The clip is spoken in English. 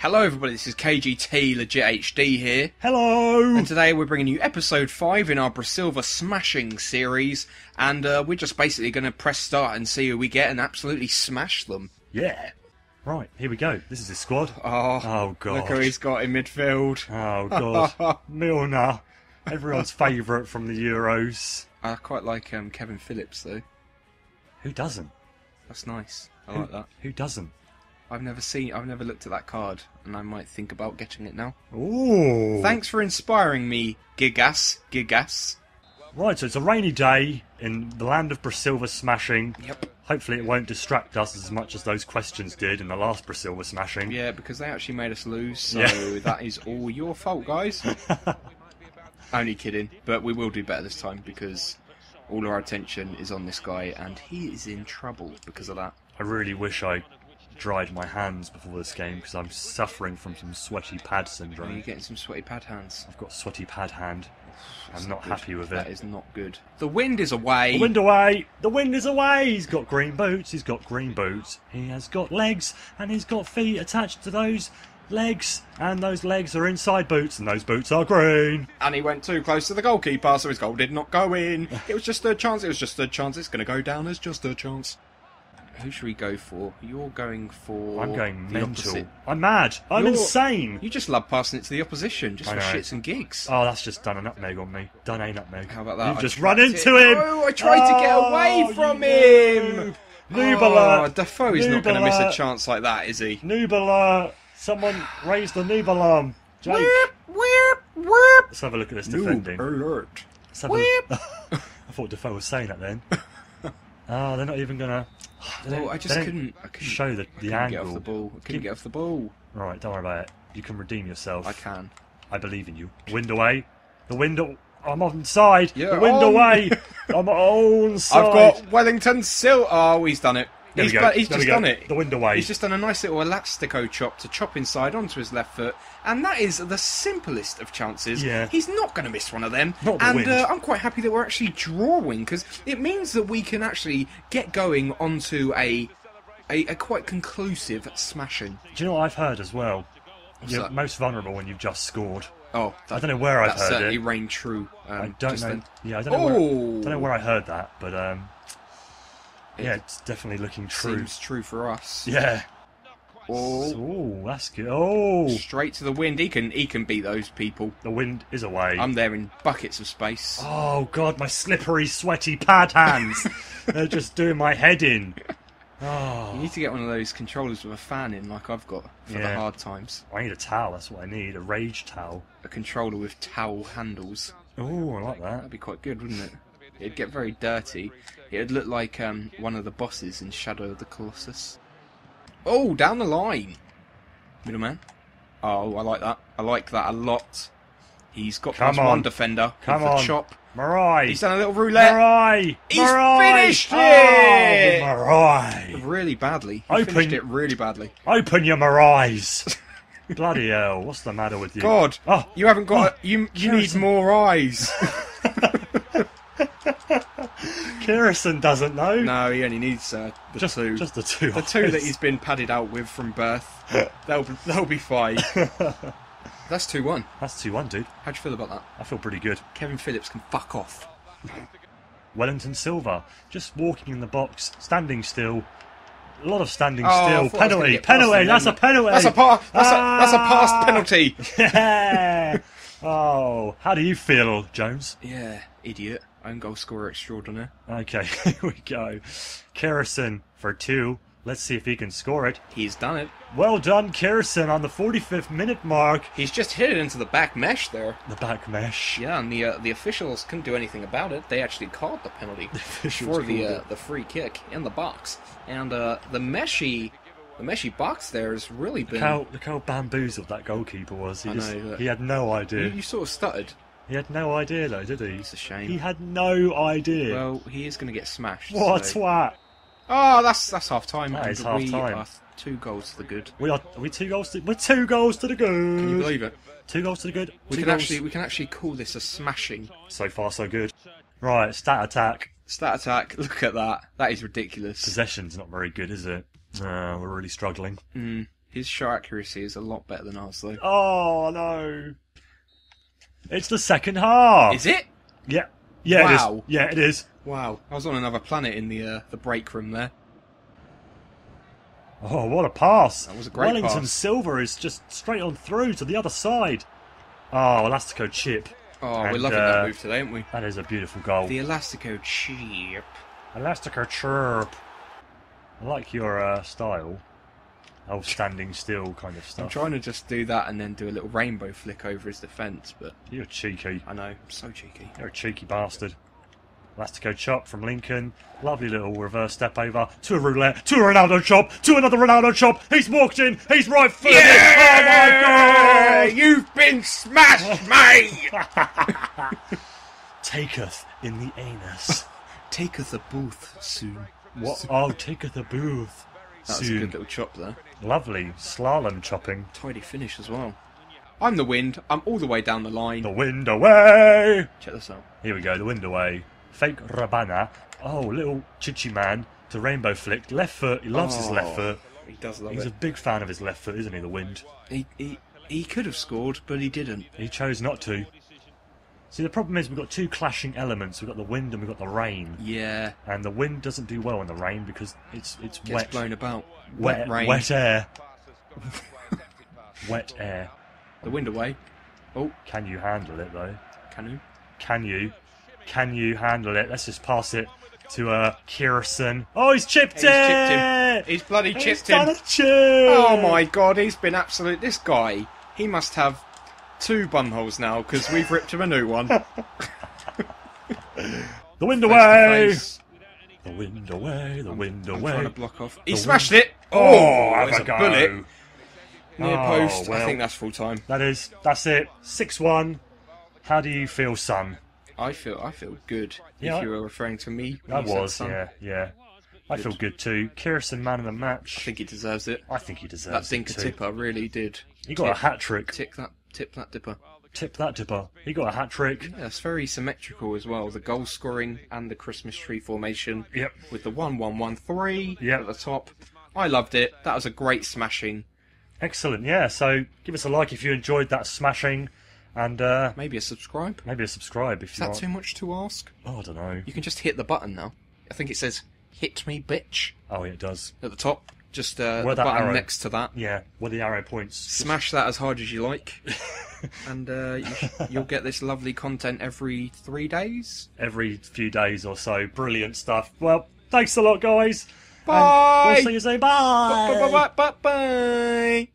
Hello everybody, this is KGT LegitHD here. Hello! And today we're bringing you episode 5 in our Brasilver Smashing series, and we're just basically going to press start and see who we get and absolutely smash them. Yeah. Right, here we go. This is his squad. Oh God. Look who he's got in midfield. Oh God. Milner. Everyone's favourite from the Euros. I quite like Kevin Phillips though. Who doesn't? That's nice. I like that. Who doesn't? I've never looked at that card, and I might think about getting it now. Ooh! Thanks for inspiring me, Gigas. Right, so it's a rainy day in the land of Brasilver Smashing. Yep. Hopefully it won't distract us as much as those questions did in the last Brasilver Smashing. Yeah, because they actually made us lose, so yeah. That is all your fault, guys. Only kidding, but we will do better this time, because all our attention is on this guy, and he is in trouble because of that. I really wish I dried my hands before this game because I'm suffering from some sweaty pad syndrome. Are you getting some sweaty pad hands? I've got sweaty pad hand. I'm not happy with it. That is not good. The wind is away. The wind away. The wind is away. He's got green boots. He's got green boots. He has got legs and he's got feet attached to those legs, and those legs are inside boots, and those boots are green. And he went too close to the goalkeeper, so his goal did not go in. It was just third chance. It was just third chance. It's going to go down as just third chance. Who should we go for? You're going for... I'm going mental. Opposite. I'm mad. You're insane. You just love passing it to the opposition, just for shits and gigs. Oh, that's just done a nutmeg on me. Done a nutmeg. How about that? You've just run into him. Oh, I tried to get away from him. Noob alert. Defoe is not going to miss a chance like that, is he? Noob alert. Someone raised the noob alarm. Jake. Whip. Let's have a look at this defending. Noob alert. I thought Defoe was saying that then. Oh, they're not even going to... Well, I just couldn't show the angle. I couldn't get off the ball. Right, don't worry about it. You can redeem yourself. I can. I believe in you. Wind away. The window. I'm onside. Yeah, the wind away. I'm onside. I've got Wellington Silva. Oh, he's done it. He's just done it. The wind away. He's just done a nice little Elastico chop to chop inside onto his left foot. And that is the simplest of chances. Yeah. He's not going to miss one of them. And I'm quite happy that we're actually drawing, because it means that we can actually get going onto a quite conclusive smashing. Do you know what I've heard as well? You're most vulnerable when you've just scored. Oh, I don't know where I've heard it. That certainly rang true. I don't know where I heard that, but... yeah, it's definitely looking true. Seems true for us. Yeah. Oh, that's good. Oh, straight to the wind. He can beat those people. The wind is away. I'm there in buckets of space. Oh God, my slippery, sweaty pad hands. They're just doing my head in. Oh. You need to get one of those controllers with a fan in, like I've got for the hard times. I need a towel. That's what I need. A rage towel. A controller with towel handles. Oh, I like that. That'd be quite good, wouldn't it? It'd get very dirty. It'd look like one of the bosses in Shadow of the Colossus. Oh, down the line. Middleman. Oh, I like that. I like that a lot. He's got one defender. Come on. Chop. Marai. He's done a little roulette. Marai. He's finished it. Oh, Marai. Really badly. He finished it really badly. Open your Marais. Bloody hell. What's the matter with you? God. Oh. You haven't got... You need more eyes. Kerrison doesn't know. No, he only needs the two. Just the two. The two that he's been padded out with from birth. They'll be fine. That's 2-1. That's 2-1, dude. How do you feel about that? I feel pretty good. Kevin Phillips can fuck off. Wellington Silva just walking in the box, standing still. A lot of standing still. Penalty. That's a penalty. That's a past penalty. Yeah. Oh, how do you feel, Jones? Yeah, idiot. Own goal scorer extraordinaire. Okay, here we go. Kerrison for 2. Let's see if he can score it. He's done it. Well done, Kerrison, on the 45th minute mark. He's just hit it into the back mesh there. The back mesh. Yeah, and the officials couldn't do anything about it. They actually called the penalty for the free kick in the box. And the meshy box there has really been... Look how bamboozled that goalkeeper was. He had no idea. You sort of stuttered. He had no idea, though, did he? It's a shame. He had no idea. Well, he is going to get smashed. What a twat! Oh, that's half time. That is half time. We are 2 goals to the good. Are we 2 goals? We're 2 goals to the good. Can you believe it? 2 goals to the good. We can actually call this a smashing. So far, so good. Right, stat attack. Stat attack. Look at that. That is ridiculous. Possession's not very good, is it? We're really struggling. His shot accuracy is a lot better than ours, though. Oh, no. It's the second half. Is it? Yeah. Yeah, wow. It is. Yeah, it is. Wow. I was on another planet in the break room there. Oh, what a pass. That was a great pass. Wellington Silva is just straight on through to the other side. Oh, Elastico chip. Oh, and we're loving that move today, aren't we? That is a beautiful goal. The Elastico chip. Elastico chirp. I like your style. Oh, standing still kind of stuff. I'm trying to just do that and then do a little rainbow flick over his defence, but... You're cheeky. I know, I'm so cheeky. You're a cheeky bastard. Elastico chop from Lincoln. Lovely little reverse step over. To a roulette. To a Ronaldo chop. To another Ronaldo chop. He's walked in. He's right footed. Yeah! Oh my God! You've been smashed, mate! Taketh in the anus. Taketh a booth soon. What? Oh, taketh a booth. That was a good little chop there. Lovely slalom chopping. Tidy finish as well. I'm the wind. I'm all the way down the line. The wind away! Check this out. Here we go, the wind away. Fake Rabana. Oh, little chichi man to rainbow flick. Left foot. He loves his left foot. He does love it. He's a big fan of his left foot, isn't he, the wind? He could have scored, but he didn't. He chose not to. See, the problem is we've got two clashing elements. We've got the wind and we've got the rain. Yeah. And the wind doesn't do well in the rain because it's wet. It's blown about. Wet rain. Wet air. Wet air. The wind away. Oh. Can you handle it, though? Can you? Can you? Can you handle it? Let's just pass it to Kerrison. Oh, he's chipped it! He's bloody chipped him. Oh, my God. He's been absolute. This guy, he must have... two bunholes now because we've ripped him a new one. The wind away! The wind away! The wind away! I'm trying to block off. He smashed it! Oh, have a bullet! Near post. Well, I think that's full time. That is. That's it. 6-1. How do you feel, son? I feel good. Yeah, if you were referring to me, that was. Son. Yeah. Yeah. Good. I feel good too. Kerrison, man of the match. I think he deserves it. I think he deserves it. That Dinka Tipper really did. He got a hat trick. Tip that dipper. Tip that dipper. He got a hat trick. Yeah, that's very symmetrical as well. The goal scoring and the Christmas tree formation. Yep. With the 1-1-1-3 at the top. I loved it. That was a great smashing. Excellent, yeah. So give us a like if you enjoyed that smashing. And maybe a subscribe. Maybe a subscribe if you want. Is that too much to ask? Oh, I don't know. You can just hit the button now. I think it says, hit me, bitch. Oh, yeah, it does. At the top. Just the button arrow. Next to that. Yeah, where the arrow points. Smash that as hard as you like. And you'll get this lovely content every 3 days? Every few days or so. Brilliant stuff. Well, thanks a lot, guys. Bye! And we'll see you soon. Bye! Bye-bye-bye-bye-bye!